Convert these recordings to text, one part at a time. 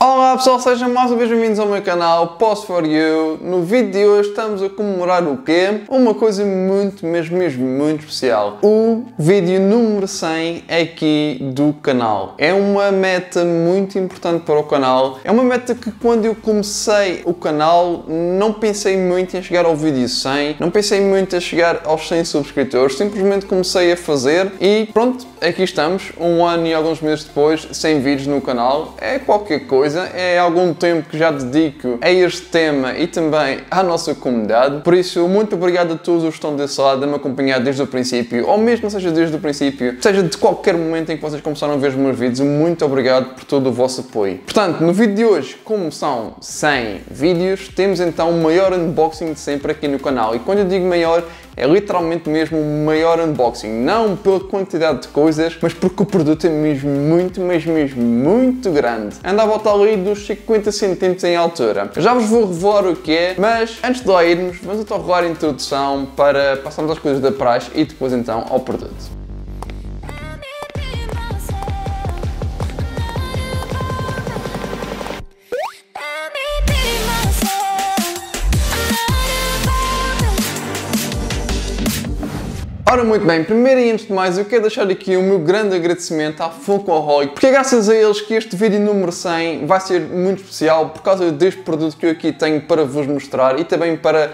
Olá pessoal, sejam mais uma vez bem-vindos ao meu canal Post 4 you. No vídeo de hoje estamos a comemorar o quê? Uma coisa muito, muito especial. O vídeo número 100 aqui do canal. É uma meta muito importante para o canal. É uma meta que quando eu comecei o canal não pensei muito em chegar ao vídeo 100. Não pensei muito em chegar aos 100 subscritores. Simplesmente comecei a fazer e pronto, aqui estamos. Um ano e alguns meses depois, 100 vídeos no canal. É qualquer coisa. É algum tempo que já dedico a este tema e também à nossa comunidade. Por isso, muito obrigado a todos os que estão desse lado a me acompanhar desde o princípio, ou mesmo não seja desde o princípio, seja de qualquer momento em que vocês começaram a ver os meus vídeos, muito obrigado por todo o vosso apoio. Portanto, no vídeo de hoje, como são 100 vídeos, temos então o maior unboxing de sempre aqui no canal. E quando eu digo maior, é literalmente mesmo o maior unboxing, não pela quantidade de coisas, mas porque o produto é mesmo muito, muito grande. Anda à volta ali dos 50 cm em altura. Eu já vos vou revelar o que é, mas antes de lá irmos, vamos então revelar a introdução para passarmos às coisas da praxe e depois então ao produto. Ora, muito bem, primeiro e antes de mais eu quero deixar aqui o meu grande agradecimento à Funkoholic, porque é graças a eles que este vídeo número 100 vai ser muito especial por causa deste produto que eu aqui tenho para vos mostrar e também para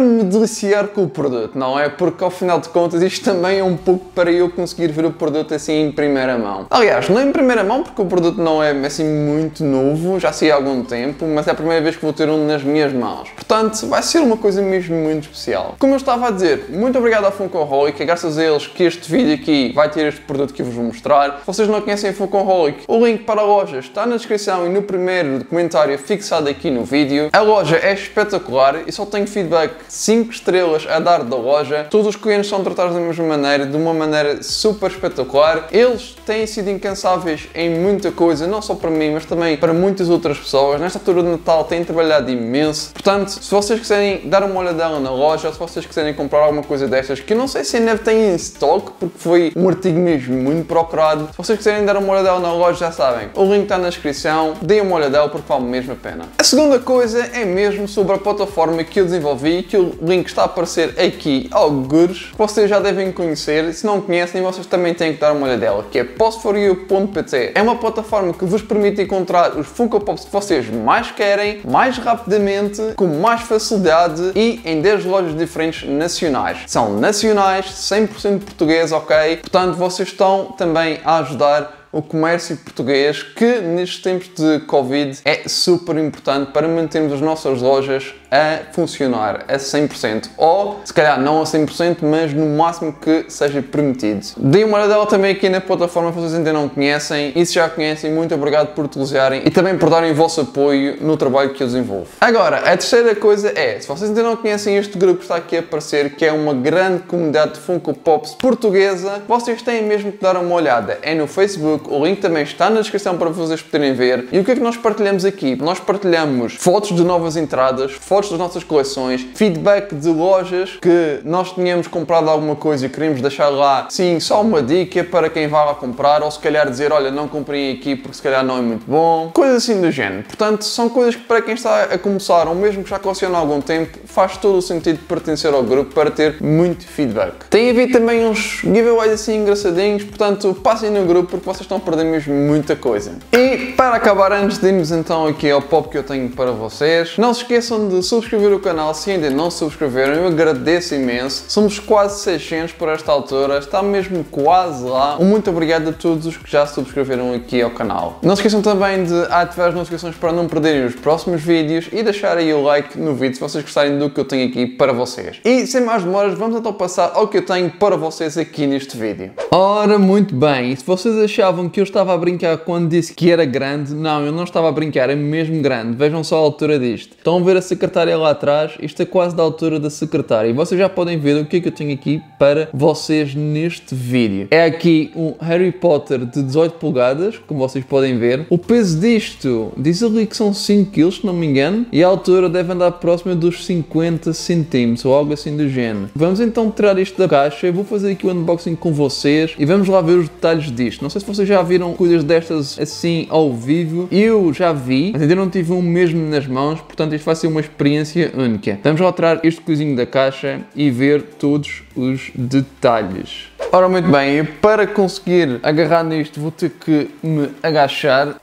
me deliciar com o produto, não é? Porque ao final de contas isto também é um pouco para eu conseguir ver o produto assim em primeira mão. Aliás, não em primeira mão porque o produto não é assim muito novo, já sei há algum tempo, mas é a primeira vez que vou ter um nas minhas mãos. Portanto, vai ser uma coisa mesmo muito especial. Como eu estava a dizer, muito obrigado à Funkoholic, é graças a eles que este vídeo aqui vai ter este produto que eu vos vou mostrar. Se vocês não conhecem a Funkoholic, o link para a loja está na descrição e no primeiro comentário fixado aqui no vídeo. A loja é espetacular e só tenho feedback 5 estrelas a dar da loja. Todos os clientes são tratados da mesma maneira, de uma maneira super espetacular. Eles têm sido incansáveis em muita coisa, não só para mim, mas também para muitas outras pessoas. Nesta altura de Natal têm trabalhado imenso. Portanto, se vocês quiserem dar uma olhadela na loja, ou se vocês quiserem comprar alguma coisa destas, que eu não sei se ainda tem em stock, porque foi um artigo mesmo muito procurado. Se vocês quiserem dar uma olhadela na loja, já sabem, o link está na descrição. Deem uma olhadela porque vale mesmo a pena. A segunda coisa é mesmo sobre a plataforma que eu desenvolvi, que o link está a aparecer aqui algures, vocês já devem conhecer, se não conhecem vocês também têm que dar uma olhadela, que é pos4u.pt. É uma plataforma que vos permite encontrar os Funko Pops que vocês mais querem, mais rapidamente, com mais facilidade e em 10 lojas diferentes nacionais. São nacionais, 100% português, ok? Portanto, vocês estão também a ajudar o comércio português, que nestes tempos de Covid é super importante para mantermos as nossas lojas a funcionar a 100%, ou se calhar não a 100%, mas no máximo que seja permitido. Deem uma olhadela também aqui na plataforma, vocês ainda não conhecem, e se já conhecem, muito obrigado por utilizarem e também por darem o vosso apoio no trabalho que eu desenvolvo. Agora, a terceira coisa é, se vocês ainda não conhecem este grupo que está aqui a aparecer, que é uma grande comunidade de Funko Pops portuguesa, vocês têm mesmo que dar uma olhada, é no Facebook. O link também está na descrição para vocês poderem ver. E o que é que nós partilhamos aqui? Nós partilhamos fotos de novas entradas, fotos das nossas coleções, feedback de lojas que nós tínhamos comprado alguma coisa e queríamos deixar lá, sim, só uma dica para quem vai lá comprar, ou se calhar dizer, olha, não comprem aqui porque se calhar não é muito bom, coisas assim do género. Portanto, são coisas que para quem está a começar, ou mesmo que já coleciona há algum tempo, faz todo o sentido de pertencer ao grupo para ter muito feedback. Tem havido também uns giveaways assim engraçadinhos, portanto, passem no grupo porque vocês estão a perder mesmo muita coisa. E para acabar, antes de irmos então aqui ao pop que eu tenho para vocês, não se esqueçam de subscrever o canal se ainda não subscreveram, eu agradeço imenso. Somos quase 600 por esta altura, está mesmo quase lá. Um muito obrigado a todos os que já subscreveram aqui ao canal. Não se esqueçam também de ativar as notificações para não perderem os próximos vídeos e deixar aí o like no vídeo se vocês gostarem do que eu tenho aqui para vocês. E sem mais demoras, vamos então passar ao que eu tenho para vocês aqui neste vídeo. Ora, muito bem, e se vocês achavam que eu estava a brincar quando disse que era grande, não, eu não estava a brincar, é mesmo grande. Vejam só a altura disto. Estão a ver a secretária lá atrás? Isto é quase da altura da secretária. E vocês já podem ver o que é que eu tenho aqui para vocês neste vídeo. É aqui um Harry Potter de 18 polegadas, como vocês podem ver. O peso disto, diz ali que são 5 kg, se não me engano, e a altura deve andar próxima dos 50 cm ou algo assim do género. Vamos então tirar isto da caixa, eu vou fazer aqui o unboxing com vocês e vamos lá ver os detalhes disto. Não sei se vocês já viram coisas destas assim ao vivo. Eu já vi, mas ainda não tive um mesmo nas mãos, portanto isto vai ser uma experiência única. Vamos lá tirar este coisinho da caixa e ver todos os detalhes. Ora, muito bem, e para conseguir agarrar nisto vou ter que me agachar.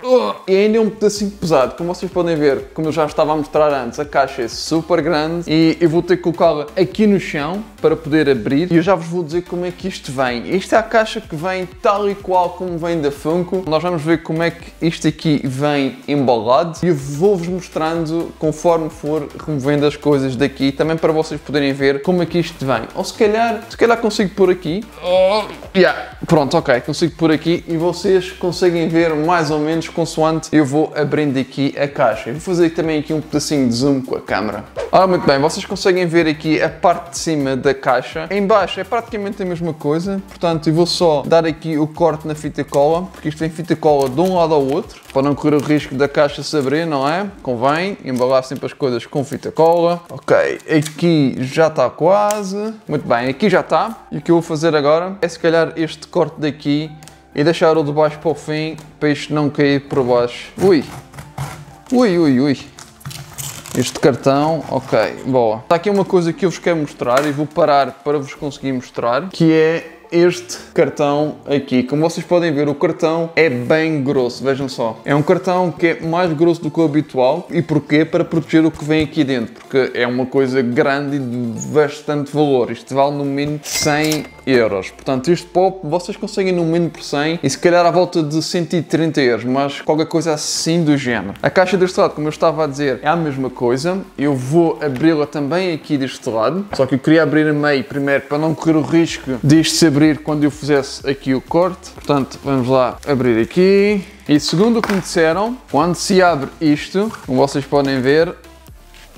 E ainda é um pedacinho pesado, como vocês podem ver, como eu já estava a mostrar antes, a caixa é super grande e eu vou ter que colocá-la aqui no chão para poder abrir. E eu já vos vou dizer como é que isto vem. Isto é a caixa que vem tal e qual como vem da Funko. Nós vamos ver como é que isto aqui vem embalado e eu vou-vos mostrando conforme for removendo as coisas daqui, também para vocês poderem ver como é que isto vem. Ou se calhar consigo pôr aqui. Pronto, ok, consigo por aqui e vocês conseguem ver mais ou menos consoante eu vou abrindo aqui a caixa. Eu vou fazer também aqui um pedacinho de zoom com a câmera. Ora, muito bem, vocês conseguem ver aqui a parte de cima da caixa. Em baixo é praticamente a mesma coisa, portanto eu vou só dar aqui o corte na fita cola, porque isto tem fita cola de um lado ao outro, para não correr o risco da caixa se abrir, não é? Convém embalar sempre as coisas com fita cola. Ok, aqui já está quase. Muito bem, aqui já está. E o que eu vou fazer agora é se calhar este corte daqui e deixar o de baixo para o fim, para isto não cair por baixo. Ui! Este cartão, ok, boa. Está aqui uma coisa que eu vos quero mostrar e vou parar para vos conseguir mostrar, que é este cartão aqui. Como vocês podem ver, o cartão é bem grosso, vejam só. É um cartão que é mais grosso do que o habitual. E porquê? Para proteger o que vem aqui dentro, porque é uma coisa grande e de bastante valor. Isto vale no mínimo 100 euros. Portanto, este pop vocês conseguem no mínimo por 100 e se calhar à volta de 130 euros, mas qualquer coisa assim do género. A caixa deste lado, como eu estava a dizer, é a mesma coisa. Eu vou abri-la também aqui deste lado, só que eu queria abrir a meio primeiro para não correr o risco de isto ser abrir quando eu fizesse aqui o corte. Portanto, vamos lá abrir aqui. E segundo o que me disseram, quando se abre isto, como vocês podem ver,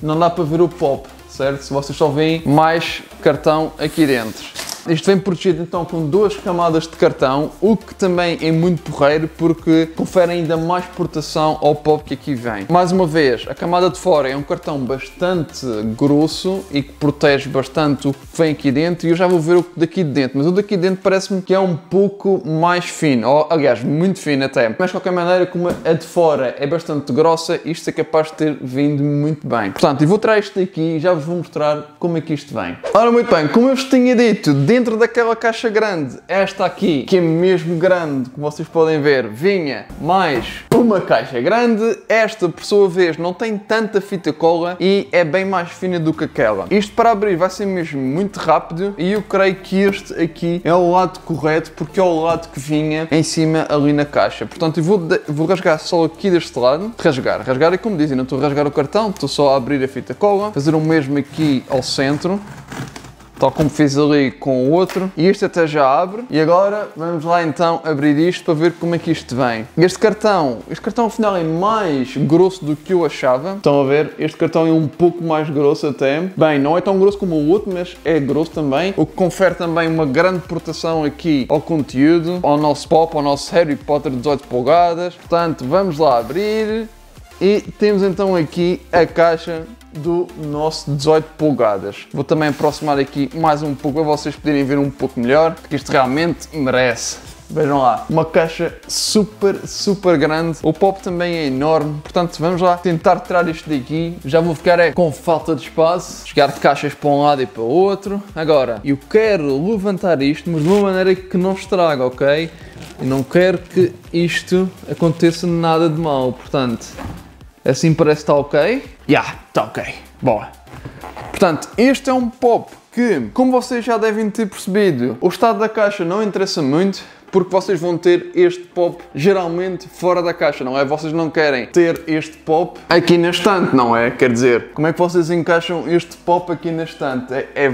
não dá para ver o pop, certo? Se vocês só veem mais cartão aqui dentro. Isto vem protegido então com duas camadas de cartão, o que também é muito porreiro porque confere ainda mais proteção ao pop que aqui vem. Mais uma vez, a camada de fora é um cartão bastante grosso e que protege bastante o que vem aqui dentro, e eu já vou ver o daqui de dentro, mas o daqui de dentro parece-me que é um pouco mais fino, ou aliás, muito fino até. Mas de qualquer maneira, como a de fora é bastante grossa, isto é capaz de ter vindo muito bem. Portanto, eu vou tirar isto daqui e já vos vou mostrar como é que isto vem. Ora, muito bem, como eu vos tinha dito, dentro daquela caixa grande, esta aqui, que é mesmo grande, como vocês podem ver, vinha mais uma caixa grande. Esta, por sua vez, não tem tanta fita cola e é bem mais fina do que aquela. Isto para abrir vai ser mesmo muito rápido e eu creio que este aqui é o lado correto, porque é o lado que vinha em cima ali na caixa. Portanto, eu vou rasgar só aqui deste lado. Rasgar é como dizem, não estou a rasgar o cartão, estou só a abrir a fita cola, fazer o mesmo aqui ao centro, tal como fiz ali com o outro, e este até já abre. E agora vamos lá então abrir isto para ver como é que isto vem. Este cartão afinal é mais grosso do que eu achava. Estão a ver? Este cartão é um pouco mais grosso até. Bem, não é tão grosso como o outro, mas é grosso também, o que confere também uma grande proteção aqui ao conteúdo, ao nosso pop, ao nosso Harry Potter 18 polegadas. Portanto, vamos lá abrir e temos então aqui a caixa do nosso 18 polegadas. Vou também aproximar aqui mais um pouco para vocês poderem ver um pouco melhor, porque isto realmente merece. Vejam lá, uma caixa super grande, o pop também é enorme. Portanto, vamos lá tentar tirar isto daqui. Já vou ficar com falta de espaço, chegar de caixas para um lado e para o outro. Agora, eu quero levantar isto, mas de uma maneira que não estraga, ok? Eu não quero que isto aconteça nada de mal, portanto, assim parece que está ok. Está ok. Boa. Portanto, este é um pop que, como vocês já devem ter percebido, o estado da caixa não interessa muito, porque vocês vão ter este pop geralmente fora da caixa, não é? Vocês não querem ter este pop aqui na estante, não é? Quer dizer, como é que vocês encaixam este pop aqui na estante?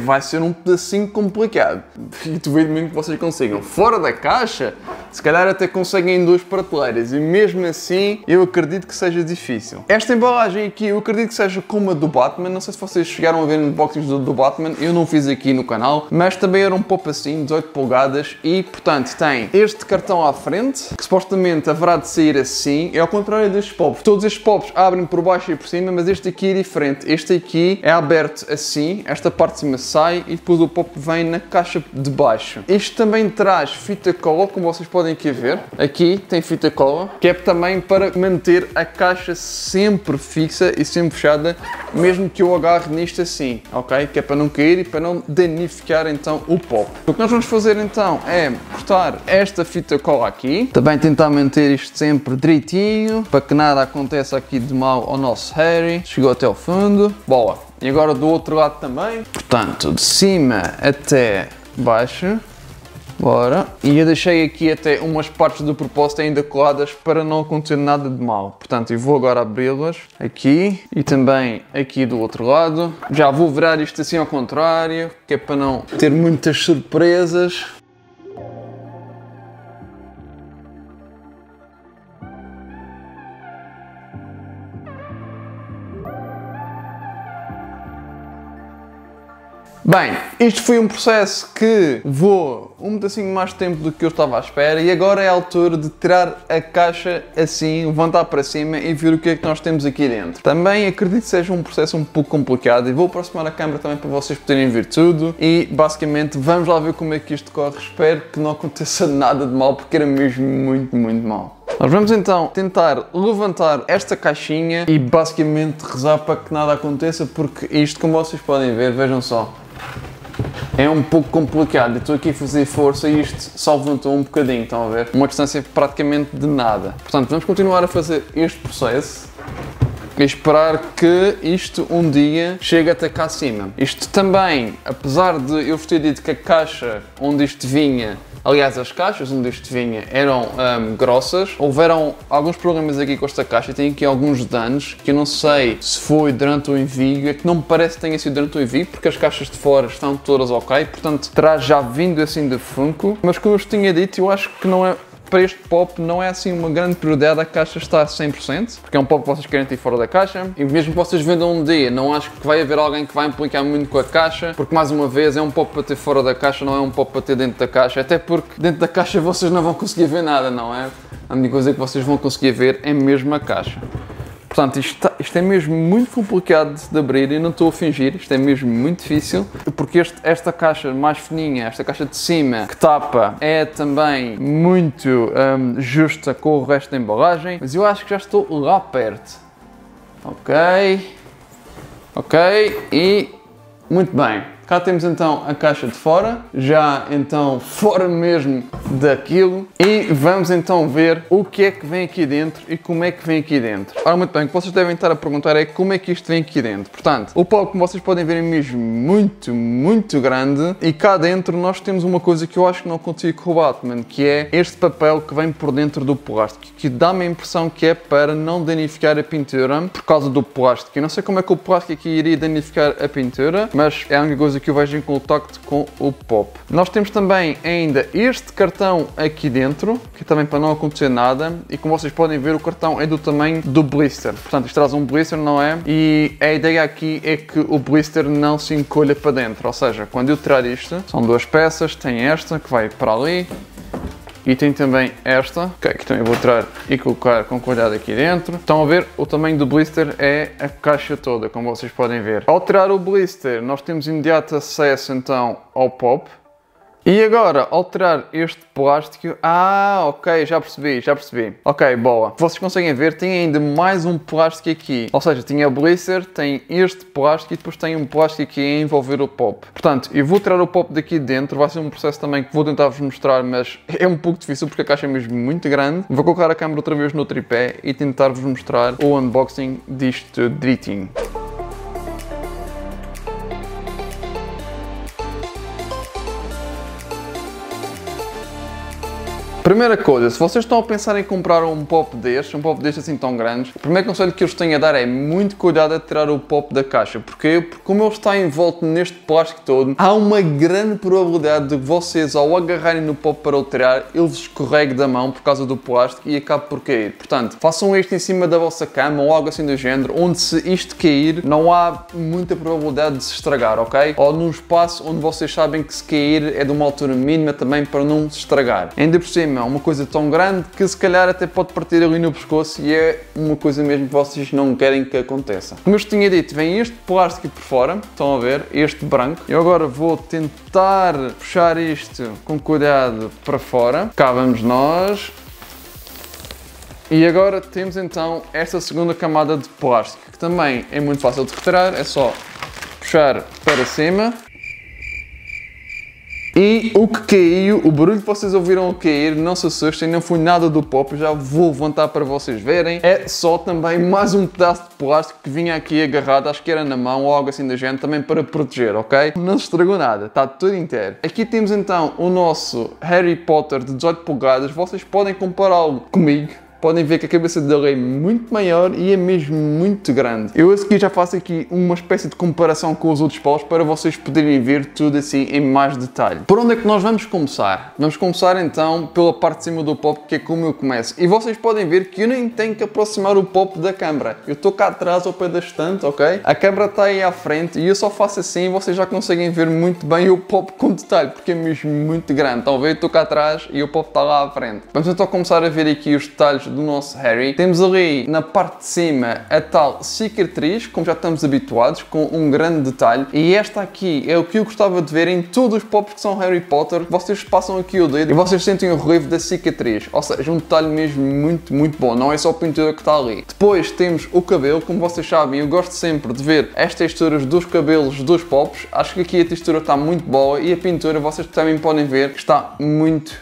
Vai ser um pedacinho complicado. E duvido mesmo que vocês consigam. Fora da caixa, se calhar até conseguem em duas prateleiras, e mesmo assim eu acredito que seja difícil. Esta embalagem aqui eu acredito que seja como a do Batman. Não sei se vocês chegaram a ver unboxings do Batman, eu não fiz aqui no canal, mas também era um pop assim, 18 polegadas, e portanto tem tem este cartão à frente, que supostamente haverá de sair assim. É ao contrário destes pops. Todos estes pops abrem por baixo e por cima, mas este aqui é diferente. Este aqui é aberto assim, esta parte de cima sai e depois o pop vem na caixa de baixo. Este também traz fita cola, como vocês podem aqui ver. Aqui tem fita cola, que é também para manter a caixa sempre fixa e sempre fechada, mesmo que eu agarre nisto assim, ok? Que é para não cair e para não danificar então o pop. O que nós vamos fazer então é cortar esta fita cola aqui, também tentar manter isto sempre direitinho, para que nada aconteça aqui de mal ao nosso Harry. Chegou até ao fundo, boa! E agora do outro lado também, portanto, de cima até baixo. Bora. E eu deixei aqui até umas partes do propósito ainda coladas para não acontecer nada de mal. Portanto, eu vou agora abri-las aqui e também aqui do outro lado. Já vou virar isto assim ao contrário, que é para não ter muitas surpresas. Bem, isto foi um processo que levou um bocadinho mais tempo do que eu estava à espera e agora é a altura de tirar a caixa assim, levantar para cima e ver o que é que nós temos aqui dentro. Também acredito que seja um processo um pouco complicado e vou aproximar a câmera também para vocês poderem ver tudo e basicamente vamos lá ver como é que isto corre. Espero que não aconteça nada de mal porque era mesmo muito mal. Nós vamos então tentar levantar esta caixinha e basicamente rezar para que nada aconteça porque isto, como vocês podem ver, vejam só, é um pouco complicado. Eu estou aqui a fazer força e isto só levantou um bocadinho, estão a ver? Uma distância praticamente de nada. Portanto, vamos continuar a fazer este processo e esperar que isto um dia chegue até cá acima. Isto também, apesar de eu vos ter dito que a caixa onde isto vinha, aliás, as caixas onde isto vinha eram grossas. Houveram alguns problemas aqui com esta caixa. Tem aqui alguns danos que eu não sei se foi durante o envio. É que não me parece que tenha sido durante o envio, porque as caixas de fora estão todas ok. Portanto, terá já vindo assim de Funko. Mas como eu vos tinha dito, eu acho que não é... Para este pop não é assim uma grande prioridade a caixa estar a 100%, porque é um pop que vocês querem ter fora da caixa e mesmo que vocês vendam um dia, não acho que vai haver alguém que vai implicar muito com a caixa, porque mais uma vez é um pop para ter fora da caixa, não é um pop para ter dentro da caixa, até porque dentro da caixa vocês não vão conseguir ver nada, não é? A única coisa que vocês vão conseguir ver é mesmo a caixa. Portanto, isto é mesmo muito complicado de abrir e não estou a fingir, isto é mesmo muito difícil, porque esta caixa mais fininha, esta caixa de cima que tapa, é também muito justa com o resto da embalagem, mas eu acho que já estou lá perto. Ok, e muito bem. Cá temos então a caixa de fora, já então fora mesmo daquilo, e vamos então ver o que é que vem aqui dentro e como é que vem aqui dentro. Ora, muito bem, o que vocês devem estar a perguntar é como é que isto vem aqui dentro. Portanto, o pop, como vocês podem ver, é mesmo muito grande e cá dentro nós temos uma coisa que eu acho que não consigo com o Batman, que é este papel que vem por dentro do plástico, que dá-me a impressão que é para não danificar a pintura por causa do plástico. Eu não sei como é que o plástico aqui iria danificar a pintura, mas é a única coisa que eu vejo em contacto com o pop. Nós temos também ainda este cartão aqui dentro, que é também para não acontecer nada, e como vocês podem ver o cartão é do tamanho do blister, portanto isto traz um blister, não é? E a ideia aqui é que o blister não se encolha para dentro, ou seja, quando eu tirar isto, são duas peças, tem esta que vai para ali, e tem também esta, que também vou tirar e colocar com cuidado aqui dentro. Estão a ver? O tamanho do blister é a caixa toda, como vocês podem ver. Ao tirar o blister, nós temos imediato acesso então ao pop. E agora, ao tirar este plástico... Ah, ok, já percebi. Ok, boa. Vocês conseguem ver, tem ainda mais um plástico aqui. Ou seja, tinha o blister, tem este plástico e depois tem um plástico aqui a envolver o pop. Portanto, eu vou tirar o pop daqui dentro. Vai ser um processo também que vou tentar vos mostrar, mas é um pouco difícil porque a caixa é mesmo muito grande. Vou colocar a câmera outra vez no tripé e tentar vos mostrar o unboxing disto direitinho. Primeira coisa, se vocês estão a pensar em comprar um pop deste assim tão grande, o primeiro conselho que eu vos tenho a dar é muito cuidado a tirar o pop da caixa. Porquê? Porque como ele está envolto neste plástico todo, há uma grande probabilidade de vocês, ao agarrarem no pop para o tirar, ele vos escorregue da mão por causa do plástico e acabe por cair. Portanto, façam isto em cima da vossa cama ou algo assim do género, onde se isto cair, não há muita probabilidade de se estragar, ok? Ou num espaço onde vocês sabem que se cair é de uma altura mínima também para não se estragar. Ainda por cima, é uma coisa tão grande que se calhar até pode partir ali no pescoço e é uma coisa mesmo que vocês não querem que aconteça. Como eu vos tinha dito, vem este plástico por fora, estão a ver, este branco. Eu agora vou tentar puxar isto com cuidado para fora. Cá vamos nós. E agora temos então esta segunda camada de plástico, que também é muito fácil de retirar, é só puxar para cima. E o que caiu, o barulho que vocês ouviram cair, não se assustem, não foi nada do pop, já vou levantar para vocês verem. É só também mais um pedaço de plástico que vinha aqui agarrado, acho que era na mão ou algo assim da gente, também para proteger, ok? Não se estragou nada, está tudo inteiro. Aqui temos então o nosso Harry Potter de 18 polegadas, vocês podem compará-lo comigo. Podem ver que a cabeça dele é muito maior e é mesmo muito grande. Eu a seguir já faço aqui uma espécie de comparação com os outros paus para vocês poderem ver tudo assim em mais detalhe. Por onde é que nós vamos começar? Vamos começar então pela parte de cima do pop, que é como eu começo. E vocês podem ver que eu nem tenho que aproximar o pop da câmara. Eu estou cá atrás ao pé da estante, ok? A câmara está aí à frente e eu só faço assim e vocês já conseguem ver muito bem o pop com detalhe, porque é mesmo muito grande. Então eu estou cá atrás e o pop está lá à frente. Vamos então começar a ver aqui os detalhes do nosso Harry. Temos ali na parte de cima a tal cicatriz, como já estamos habituados, com um grande detalhe, e esta aqui é o que eu gostava de ver em todos os pops que são Harry Potter. Vocês passam aqui o dedo e vocês sentem o relevo da cicatriz, ou seja, um detalhe mesmo muito bom, não é só a pintura que está ali. Depois temos o cabelo, como vocês sabem, eu gosto sempre de ver as texturas dos cabelos dos pops, acho que aqui a textura está muito boa e a pintura vocês também podem ver que está muito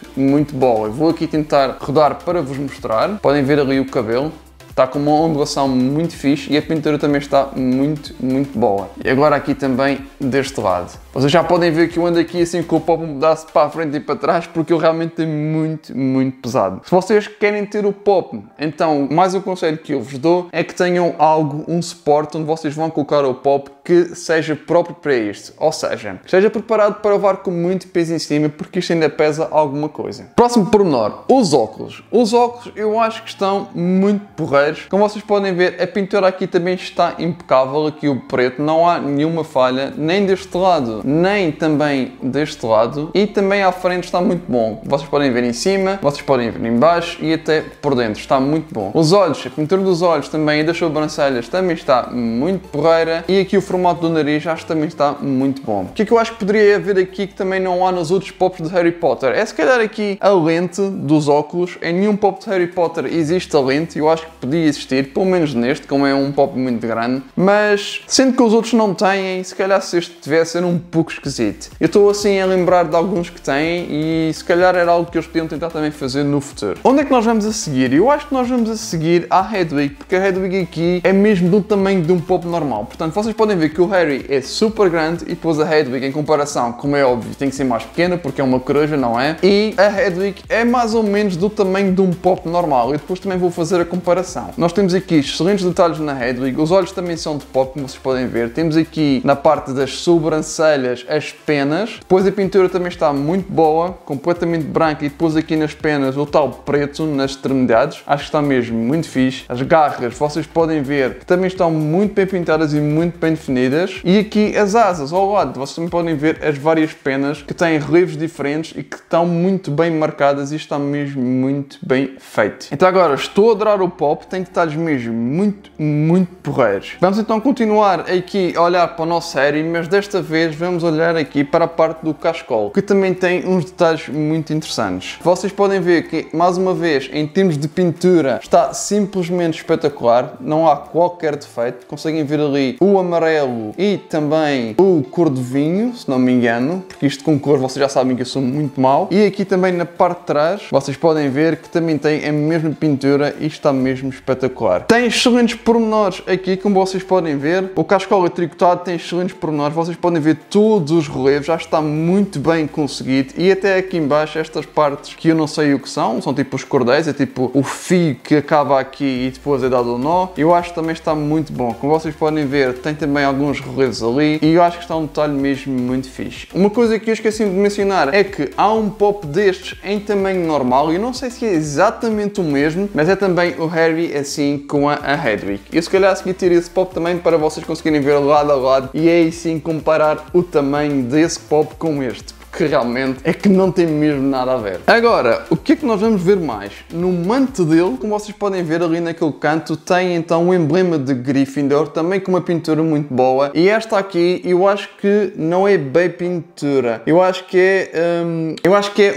boa. Eu vou aqui tentar rodar para vos mostrar. Podem ver ali o cabelo, está com uma ondulação muito fixe e a pintura também está muito boa. E agora aqui também deste lado. Vocês já podem ver que eu ando aqui assim com o pop um pedaço para a frente e para trás, porque ele realmente é muito pesado. Se vocês querem ter o pop, então mais um conselho que eu vos dou é que tenham algo, um suporte onde vocês vão colocar o pop que seja próprio para isto, ou seja, esteja preparado para levar com muito peso em cima, porque isto ainda pesa alguma coisa. Próximo pormenor, os óculos. Os óculos eu acho que estão muito porreiros. Como vocês podem ver, a pintura aqui também está impecável, aqui o preto, não há nenhuma falha, nem deste lado, nem também deste lado, e também à frente está muito bom. Vocês podem ver em cima, vocês podem ver em baixo e até por dentro, está muito bom. Os olhos, a pintura dos olhos também e das sobrancelhas também está muito porreira, e aqui o formato do nariz acho que também está muito bom. O que é que eu acho que poderia haver aqui que também não há nos outros pops de Harry Potter? É se calhar aqui a lente dos óculos. Em nenhum pop de Harry Potter existe a lente, eu acho que podia existir, pelo menos neste, como é um pop muito grande, mas sendo que os outros não têm, se calhar se este tivesse era um pouco esquisito. Eu estou assim a lembrar de alguns que têm e se calhar era algo que eles podiam tentar também fazer no futuro. Onde é que nós vamos a seguir? Eu acho que nós vamos a seguir à Hedwig, porque a Hedwig aqui é mesmo do tamanho de um pop normal, portanto vocês podem ver que o Harry é super grande e depois a Hedwig, em comparação, como é óbvio, tem que ser mais pequena porque é uma coruja, não é? E a Hedwig é mais ou menos do tamanho de um pop normal. Eu depois também vou fazer a comparação. Nós temos aqui excelentes detalhes na Hedwig, os olhos também são de pop, como vocês podem ver. Temos aqui na parte das sobrancelhas as penas, depois a pintura também está muito boa, completamente branca, e depois aqui nas penas o tal preto nas extremidades, acho que está mesmo muito fixe. As garras, vocês podem ver que também estão muito bem pintadas e muito bem definidas. E aqui as asas ao lado, vocês também podem ver as várias penas que têm relevos diferentes e que estão muito bem marcadas e está mesmo muito bem feito. Então agora, estou a adorar o pop, tem detalhes mesmo muito porreiros. Vamos então continuar aqui a olhar para o nosso Harry, mas desta vez vamos olhar aqui para a parte do Cascolo, que também tem uns detalhes muito interessantes. Vocês podem ver que, mais uma vez, em termos de pintura, está simplesmente espetacular, não há qualquer defeito, conseguem ver ali o amarelo e também o cor de vinho, se não me engano, porque isto com cor vocês já sabem que eu sou muito mau. E aqui também na parte de trás vocês podem ver que também tem a mesma pintura e está mesmo espetacular. Tem excelentes pormenores aqui, como vocês podem ver. O Cascolo tricotado tem excelentes pormenores, vocês podem ver todos os relevos, já está muito bem conseguido, e até aqui em baixo estas partes que eu não sei o que são tipo os cordéis, é tipo o fio que acaba aqui e depois é dado um nó. Eu acho que também está muito bom, como vocês podem ver tem também alguns relevos ali, e eu acho que está um detalhe mesmo muito fixe. Uma coisa que eu esqueci de mencionar é que há um pop destes em tamanho normal, e eu não sei se é exatamente o mesmo, mas é também o Harry assim com a Hedwig. Eu se calhar segui ter esse pop também para vocês conseguirem ver lado a lado e aí sim comparar o tamanho desse pop com este, que realmente é que não tem mesmo nada a ver. Agora, o que é que nós vamos ver mais? No manto dele, como vocês podem ver ali naquele canto, tem então o emblema de Gryffindor, também com uma pintura muito boa, e esta aqui eu acho que não é bem pintura, eu acho que é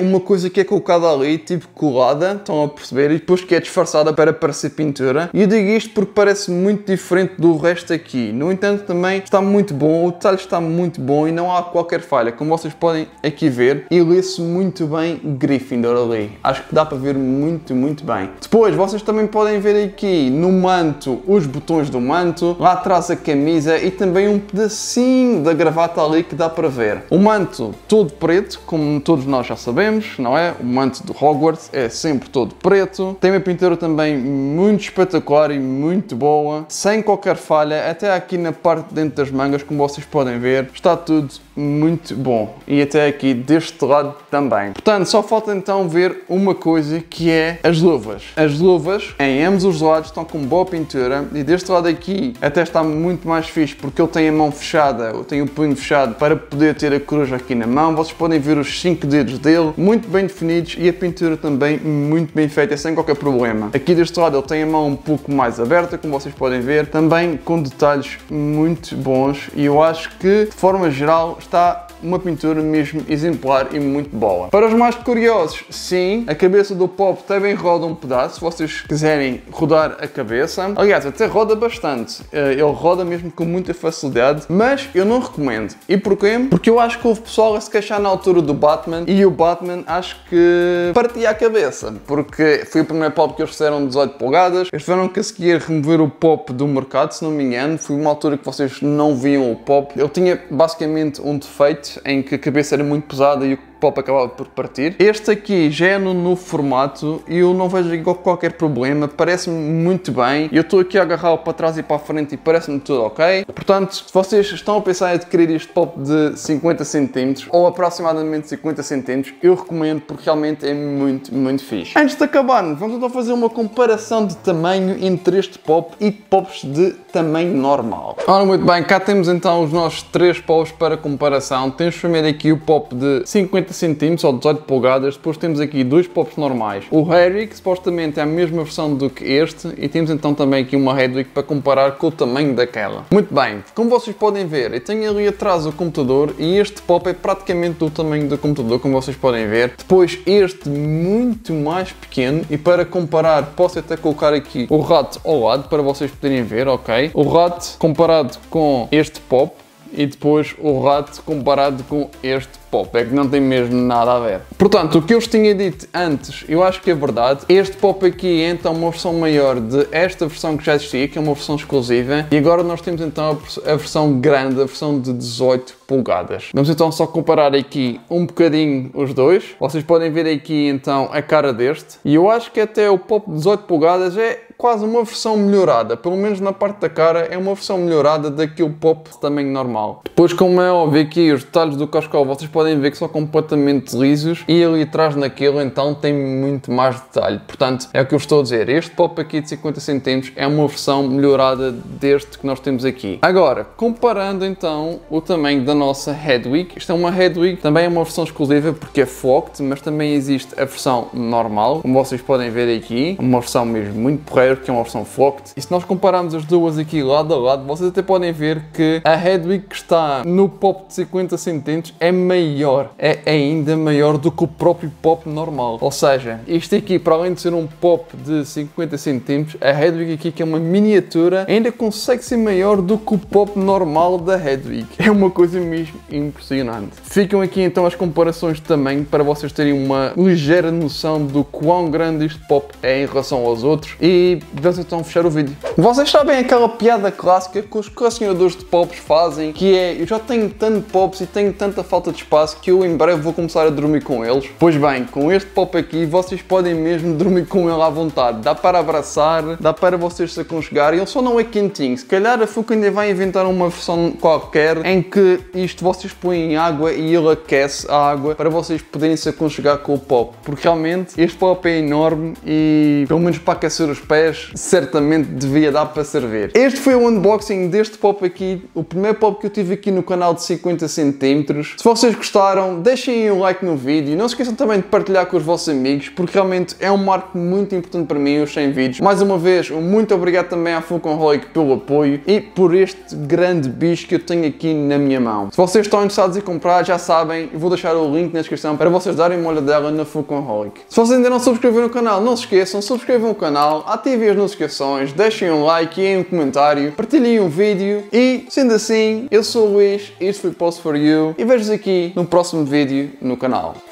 uma coisa que é colocada ali, tipo colada, estão a perceber, e depois que é disfarçada para parecer pintura, e eu digo isto porque parece muito diferente do resto aqui. No entanto também está muito bom, o detalhe está muito bom e não há qualquer falha, como vocês podem aqui ver, e lê-se muito bem Gryffindor ali, acho que dá para ver muito bem. Depois vocês também podem ver aqui no manto os botões do manto, lá atrás a camisa e também um pedacinho da gravata ali que dá para ver. O manto todo preto, como todos nós já sabemos, não é? O manto de Hogwarts é sempre todo preto, tem uma pintura também muito espetacular e muito boa, sem qualquer falha, até aqui na parte de dentro das mangas, como vocês podem ver, está tudo muito bom, e até aqui deste lado também. Portanto, só falta então ver uma coisa, que é as luvas. As luvas em ambos os lados estão com boa pintura, e deste lado aqui até está muito mais fixe, porque ele tem a mão fechada, ou tem o punho fechado para poder ter a cruz aqui na mão. Vocês podem ver os 5 dedos dele, muito bem definidos, e a pintura também muito bem feita, sem qualquer problema. Aqui deste lado ele tem a mão um pouco mais aberta, como vocês podem ver, também com detalhes muito bons, e eu acho que de forma geral está uma pintura mesmo exemplar e muito boa. Para os mais curiosos, sim, a cabeça do Pop também roda um pedaço, se vocês quiserem rodar a cabeça. Aliás, até roda bastante, ele roda mesmo com muita facilidade, mas eu não recomendo. E porquê? Porque eu acho que houve pessoal a se queixar na altura do Batman, e o Batman acho que partia a cabeça, porque foi o primeiro Pop que eles fizeram 18 polegadas, eles tiveram que conseguir remover o Pop do mercado, se não me engano, foi uma altura que vocês não viam o Pop. Ele tinha basicamente um defeito em que a cabeça era muito pesada e o Pop acabava por partir. Este aqui já é no novo formato e eu não vejo qualquer problema, parece-me muito bem. Eu estou aqui a agarrá-lo para trás e para a frente e parece-me tudo ok. Portanto, se vocês estão a pensar em adquirir este Pop de 50 cm ou aproximadamente 50 cm, eu recomendo, porque realmente é muito fixe. Antes de acabar, vamos então fazer uma comparação de tamanho entre este Pop e Pops de tamanho normal. Ora, muito bem, cá temos então os nossos 3 Pops para comparação. Temos primeiro aqui o Pop de 50 cm ou 18 polegadas, depois temos aqui 2 Pops normais, o Harry, que supostamente é a mesma versão do que este, e temos então também aqui uma Hedwig para comparar com o tamanho daquela. Muito bem, como vocês podem ver, eu tenho ali atrás o computador, e este Pop é praticamente do tamanho do computador, como vocês podem ver. Depois este muito mais pequeno, e para comparar posso até colocar aqui o rato ao lado para vocês poderem ver, ok? O rato comparado com este Pop, e depois o rato comparado com este Pop, é que não tem mesmo nada a ver. Portanto, o que eu vos tinha dito antes, eu acho que é verdade. Este Pop aqui é então uma versão maior de esta versão que já existia, que é uma versão exclusiva, e agora nós temos então a versão grande, a versão de 18 polegadas. Vamos então só comparar aqui um bocadinho os dois. Vocês podem ver aqui então a cara deste, e eu acho que até o Pop de 18 polegadas é quase uma versão melhorada, pelo menos na parte da cara é uma versão melhorada daquele Pop de tamanho normal. Depois, como é óbvio, aqui os detalhes do Cascolo vocês podem ver que são completamente lisos, e ali atrás naquele então tem muito mais detalhe. Portanto, é o que eu estou a dizer, este Pop aqui de 50 cm é uma versão melhorada deste que nós temos aqui. Agora, comparando então o tamanho da nossa Hedwig, isto é uma Hedwig, também é uma versão exclusiva porque é Flocked, mas também existe a versão normal, como vocês podem ver aqui, uma versão mesmo muito porreira, que é uma versão Flocked. E se nós compararmos as duas aqui lado a lado, vocês até podem ver que a Hedwig que está no Pop de 50 cm é maior maior, é ainda maior do que o próprio pop normal. Ou seja, este aqui, para além de ser um pop de 50 cm, a Hedwig aqui, que é uma miniatura, ainda consegue ser maior do que o pop normal da Hedwig. É uma coisa mesmo impressionante. Ficam aqui então as comparações de tamanho para vocês terem uma ligeira noção do quão grande este pop é em relação aos outros. E vamos então fechar o vídeo. Vocês sabem aquela piada clássica que os colecionadores de pops fazem, que é: eu já tenho tanto pops e tenho tanta falta de espaço que eu em breve vou começar a dormir com eles. Pois bem, com este pop aqui vocês podem mesmo dormir com ele à vontade. Dá para abraçar, dá para vocês se aconchegar, ele só não é quentinho. Se calhar a Funko ainda vai inventar uma versão qualquer em que isto vocês põem em água e ele aquece a água para vocês poderem se aconchegar com o pop, porque realmente este pop é enorme e pelo menos para aquecer os pés certamente devia dar para servir. Este foi o unboxing deste pop aqui, o primeiro pop que eu tive aqui no canal de 50 cm. Se vocês gostaram, deixem um like no vídeo, não se esqueçam também de partilhar com os vossos amigos, porque realmente é um marco muito importante para mim, os 100 vídeos. Mais uma vez, muito obrigado também à Funkoholic pelo apoio e por este grande bicho que eu tenho aqui na minha mão. Se vocês estão interessados em comprar, já sabem, eu vou deixar o link na descrição para vocês darem uma olhadela na Funkoholic. Se vocês ainda não subscreveram o canal, não se esqueçam, subscrevam o canal, ativem as notificações, deixem um like e um comentário, partilhem o vídeo e, sendo assim, eu sou o Luís, isto foi Post 4 you e vejo-vos aqui no próximo vídeo no canal.